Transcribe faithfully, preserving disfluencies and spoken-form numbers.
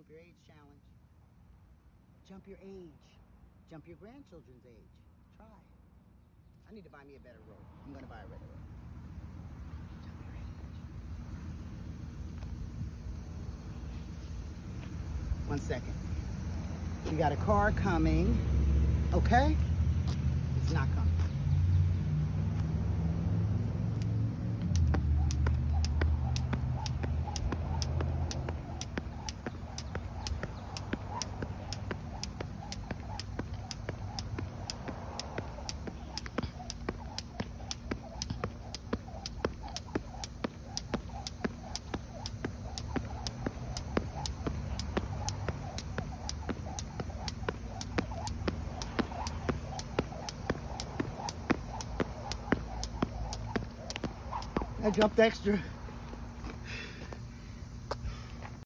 Jump Your Age Challenge. Jump your age. Jump your grandchildren's age. Try. I need to buy me a better rope. I'm going to buy a better rope. Jump your age. One second. We got a car coming. Okay? It's not coming. I jumped extra.